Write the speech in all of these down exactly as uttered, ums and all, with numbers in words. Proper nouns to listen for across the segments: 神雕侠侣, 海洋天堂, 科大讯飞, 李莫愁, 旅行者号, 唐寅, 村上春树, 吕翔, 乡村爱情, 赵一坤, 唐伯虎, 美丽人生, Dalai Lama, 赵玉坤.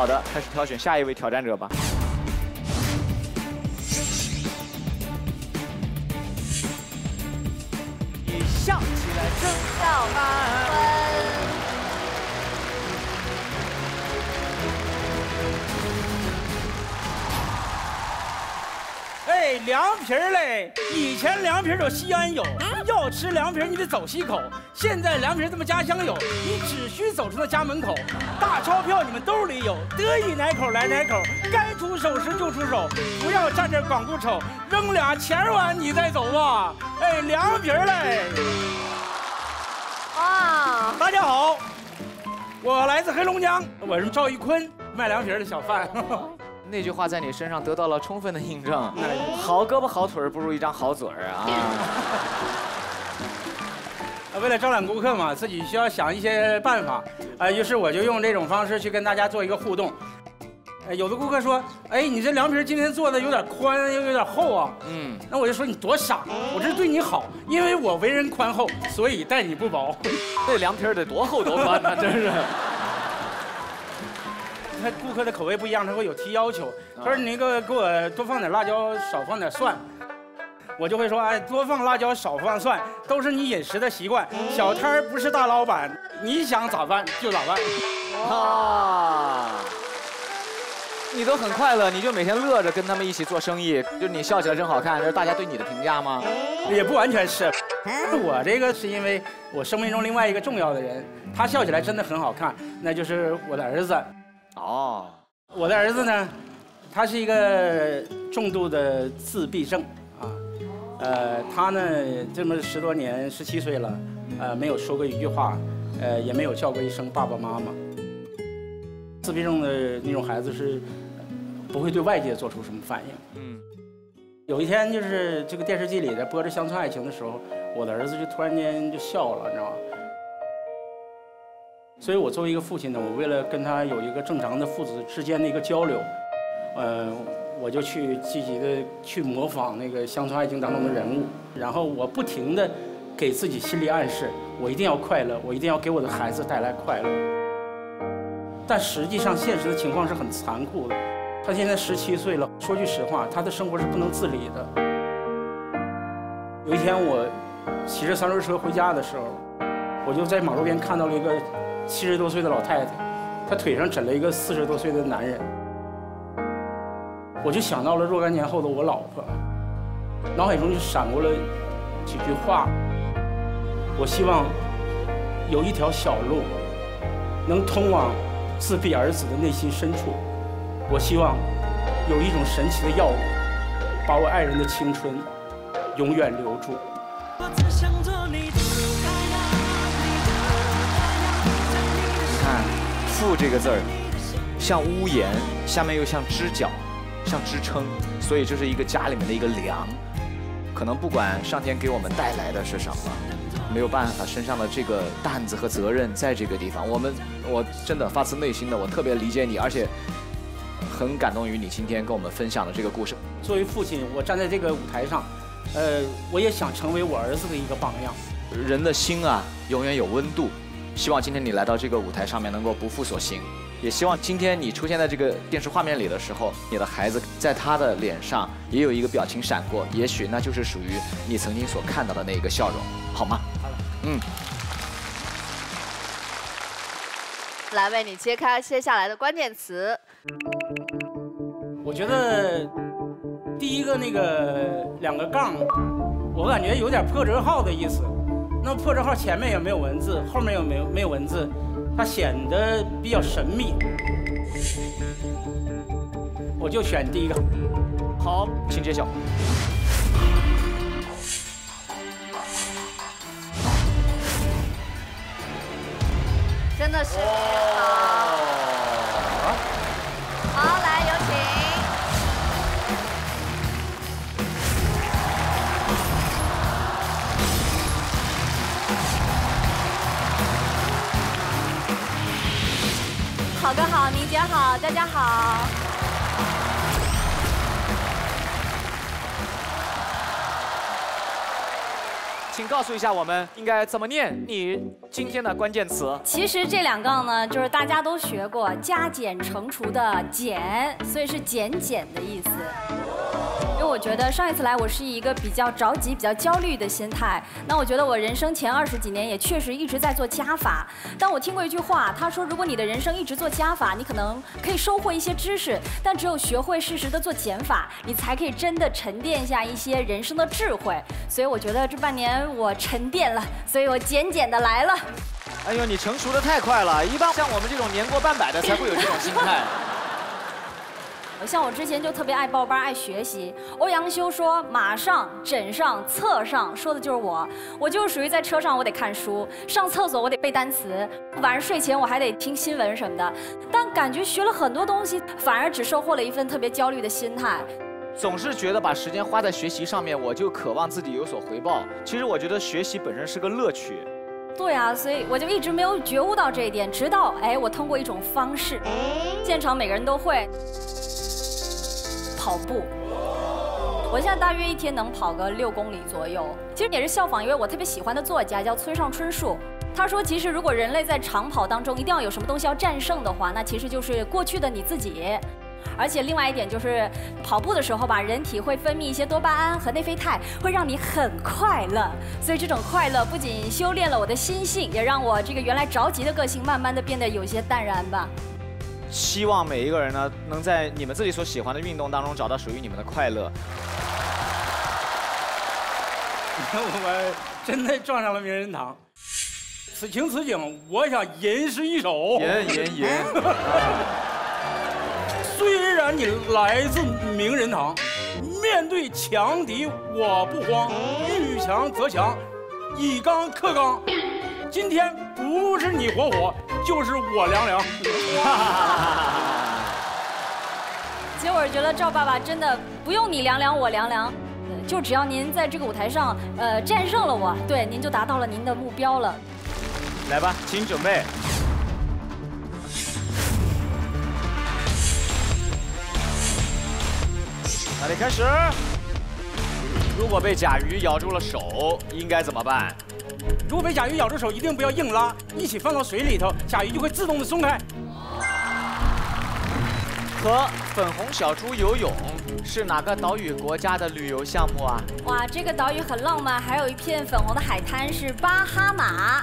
好的，开始挑选下一位挑战者吧。你笑起来真浪漫。 哎，凉皮儿嘞！以前凉皮儿走西安有，要吃凉皮儿你得走西口。现在凉皮儿这么家乡有，你只需走出那家门口。大钞票你们兜里有，得以哪口来哪口，该出手时就出手，不要站这光顾瞅。扔俩钱碗你再走吧。哎，凉皮儿嘞！啊，大家好，我来自黑龙江，我是赵一坤，卖凉皮儿的小贩。那句话在你身上得到了充分的印证，好胳膊好腿不如一张好嘴儿啊！为了招揽顾客嘛，自己需要想一些办法，啊，于是我就用这种方式去跟大家做一个互动。有的顾客说：“哎，你这凉皮今天做的有点宽，又有点厚啊。”嗯，那我就说你多傻，我这是对你好，因为我为人宽厚，所以待你不薄。这凉皮得多厚多宽呢，真是。 他顾客的口味不一样，他会有提要求。他说：“你那个给我多放点辣椒，少放点蒜。”我就会说：“哎，多放辣椒，少放蒜，都是你饮食的习惯。小摊儿不是大老板，你想咋办就咋办。”啊！你都很快乐，你就每天乐着跟他们一起做生意，就你笑起来真好看，这是大家对你的评价吗？也不完全是，我这个是因为我生命中另外一个重要的人，他笑起来真的很好看，那就是我的儿子。 哦， oh. 我的儿子呢，他是一个重度的自闭症啊，呃，他呢这么十多年，十七岁了，呃，没有说过一句话，呃，也没有叫过一声爸爸妈妈。自闭症的那种孩子是不会对外界做出什么反应。嗯，有一天就是这个电视剧里在播着《乡村爱情》的时候，我的儿子就突然间就笑了，你知道吗？ 所以，我作为一个父亲呢，我为了跟他有一个正常的父子之间的一个交流，呃，我就去积极的去模仿那个《乡村爱情》当中的人物，然后我不停的给自己心理暗示，我一定要快乐，我一定要给我的孩子带来快乐。但实际上，现实的情况是很残酷的。他现在十七岁了，说句实话，他的生活是不能自理的。有一天，我骑着三轮车回家的时候，我就在马路边看到了一个 七十多岁的老太太，她腿上枕了一个四十多岁的男人，我就想到了若干年后的我老婆，脑海中就闪过了几句话。我希望有一条小路能通往自闭儿子的内心深处，我希望有一种神奇的药物，把我爱人的青春永远留住。 “父”这个字儿，像屋檐，下面又像支脚，像支撑，所以这是一个家里面的一个梁。可能不管上天给我们带来的是什么，没有办法，身上的这个担子和责任在这个地方。我们，我真的发自内心的，我特别理解你，而且很感动于你今天跟我们分享的这个故事。作为父亲，我站在这个舞台上，呃，我也想成为我儿子的一个榜样。人的心啊，永远有温度。 希望今天你来到这个舞台上面能够不负所幸，也希望今天你出现在这个电视画面里的时候，你的孩子在他的脸上也有一个表情闪过，也许那就是属于你曾经所看到的那一个笑容，好吗？好了，嗯。来为你揭开接下来的关键词。我觉得第一个那个两个杠，我感觉有点破折号的意思。 那破折号前面也没有文字，后面又没有没有文字，它显得比较神秘。我就选第一个。好，请揭晓。真的是你好。好，来有请。 好哥好，宁姐好，佳佳好。请告诉一下我们应该怎么念你今天的关键词。其实这两杠呢，就是大家都学过加减乘除的减，所以是减减的意思。因为我觉得上一次来我是一个比较着急、比较焦虑的心态。那我觉得我人生前二十几年也确实一直在做加法。但我听过一句话，他说如果你的人生一直做加法，你可能可以收获一些知识，但只有学会适时的做减法，你才可以真的沉淀下一些人生的智慧。所以我觉得这半年我沉淀了，所以我减减的来了。哎呦，你成熟的太快了，一般像我们这种年过半百的才会有这种心态。像我之前就特别爱报班，爱学习。欧阳修说马上、枕上、厕上，说的就是我。我就是属于在车上我得看书，上厕所我得背单词，晚上睡前我还得听新闻什么的。但感觉学了很多东西，反而只收获了一份特别焦虑的心态。总是觉得把时间花在学习上面，我就渴望自己有所回报。其实我觉得学习本身是个乐趣。对啊，所以我就一直没有觉悟到这一点，直到哎，我通过一种方式，现场每个人都会。 跑步，我现在大约一天能跑个六公里左右。其实也是效仿一位我特别喜欢的作家，叫村上春树。他说，其实如果人类在长跑当中一定要有什么东西要战胜的话，那其实就是过去的你自己。而且另外一点就是，跑步的时候吧，人体会分泌一些多巴胺和内啡肽，会让你很快乐。所以这种快乐不仅修炼了我的心性，也让我这个原来着急的个性慢慢的变得有些淡然吧。 希望每一个人呢，能在你们自己所喜欢的运动当中找到属于你们的快乐。你看我们真的撞上了名人堂。此情此景，我想吟诗一首。吟吟吟。虽然你来自名人堂，面对强敌我不慌，遇强则强，以刚克刚。今天不是你火火。 就是我凉凉，其实我是觉得赵爸爸真的不用你凉凉我凉凉，就只要您在这个舞台上，呃，战胜了我，对，您就达到了您的目标了。来吧，请准备。那得开始。如果被甲鱼咬住了手，应该怎么办？ 如果被甲鱼咬住手，一定不要硬拉，一起放到水里头，甲鱼就会自动的松开。和粉红小猪游泳是哪个岛屿国家的旅游项目啊？哇，这个岛屿很浪漫，还有一片粉红的海滩，是巴哈马。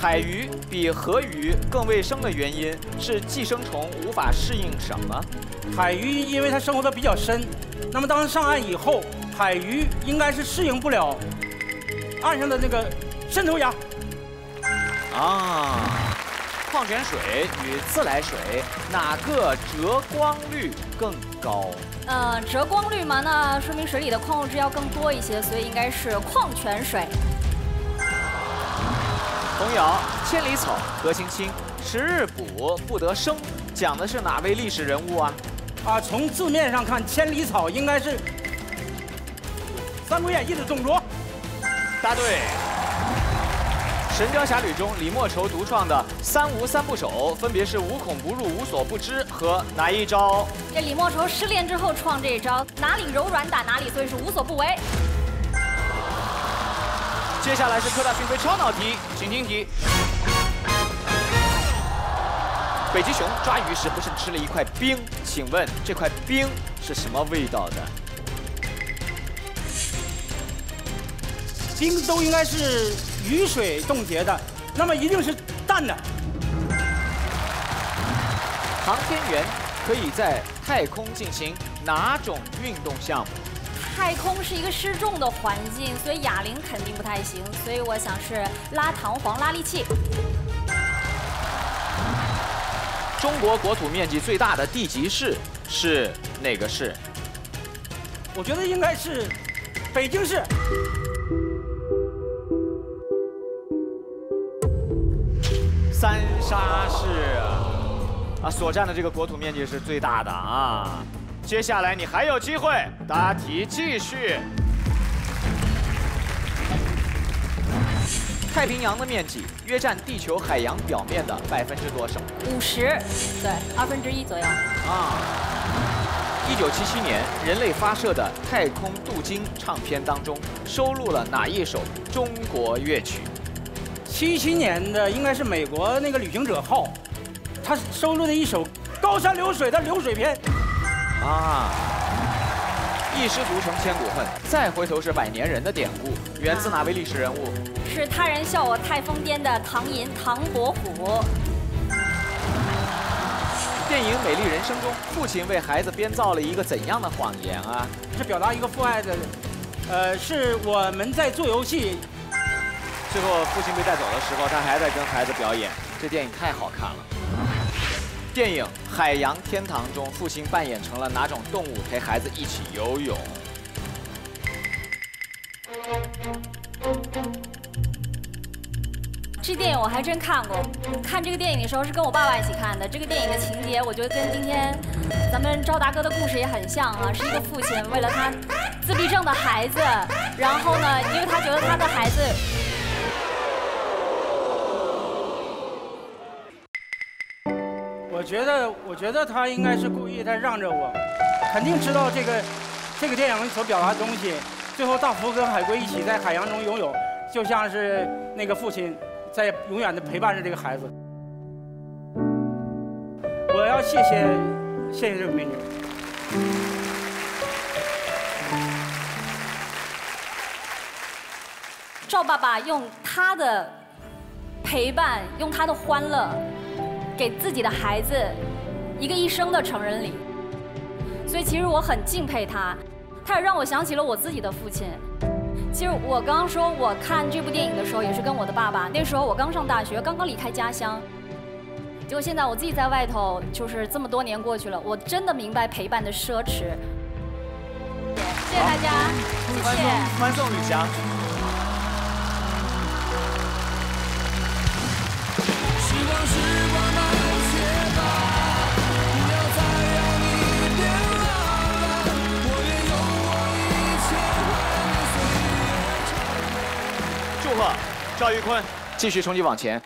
海鱼比河鱼更卫生的原因是寄生虫无法适应什么？海鱼因为它生活的比较深。 那么，当上岸以后，海鱼应该是适应不了岸上的那个渗透压。啊，矿泉水与自来水哪个折光率更高？呃，折光率嘛，那说明水里的矿物质要更多一些，所以应该是矿泉水。童谣《千里草》何青青“十日补不得生”讲的是哪位历史人物啊？ 啊，从字面上看，千里草应该是《三国演义》的董卓。答对。《神雕侠侣》中李莫愁独创的三无三不守，分别是无孔不入、无所不知和哪一招？这李莫愁失恋之后创这一招，哪里柔软打哪里，所以是无所不为。接下来是科大讯飞超脑题，请听题。 北极熊抓鱼时不慎吃了一块冰，请问这块冰是什么味道的？冰都应该是雨水冻结的，那么一定是淡的。航天员可以在太空进行哪种运动项目？太空是一个失重的环境，所以哑铃肯定不太行，所以我想是拉弹簧、拉力器。 中国国土面积最大的地级市是哪个市？我觉得应该是北京市。三沙市啊，所占的这个国土面积是最大的啊。接下来你还有机会，答题继续。太平洋的面积。 约占地球海洋表面的百分之多少？五十，对，二分之一左右。啊，一九七七年，人类发射的《太空镀金》唱片当中收录了哪一首中国乐曲？七七年的应该是美国那个旅行者号，他收录的一首《高山流水》的流水篇。啊，一失足成千古恨，再回头是百年人的典故，源自哪位历史人物？是他人笑我太疯癫的唐寅唐伯虎。 电影《美丽人生》中，父亲为孩子编造了一个怎样的谎言啊？是表达一个父爱的，呃，是我们在做游戏。最后，父亲被带走的时候，他还在跟孩子表演。这电影太好看了。电影《海洋天堂》中，父亲扮演成了哪种动物陪孩子一起游泳？这电影我还真看过，看这个电影的时候是跟我爸爸一起看的。这个电影的情节，我觉得跟今天咱们赵大哥的故事也很像啊，是一个父亲为了他自闭症的孩子，然后呢，因为他觉得他的孩子。我觉得，我觉得他应该是故意在让着我，肯定知道这个这个电影所表达的东西。最后，大福跟海龟一起在海洋中游泳，就像是那个父亲。 在永远的陪伴着这个孩子。我要谢谢，谢谢这位美女。赵爸爸用他的陪伴，用他的欢乐，给自己的孩子一个一生的成人礼。所以其实我很敬佩他，他也让我想起了我自己的父亲。 其实我刚刚说，我看这部电影的时候也是跟我的爸爸。那时候我刚上大学，刚刚离开家乡。结果现在我自己在外头，就是这么多年过去了，我真的明白陪伴的奢侈。谢谢大家，谢谢。欢送吕翔。时光时光慢些吧，不要再让你变老了。我愿用我一切。 祝贺赵玉坤，继续冲击往前。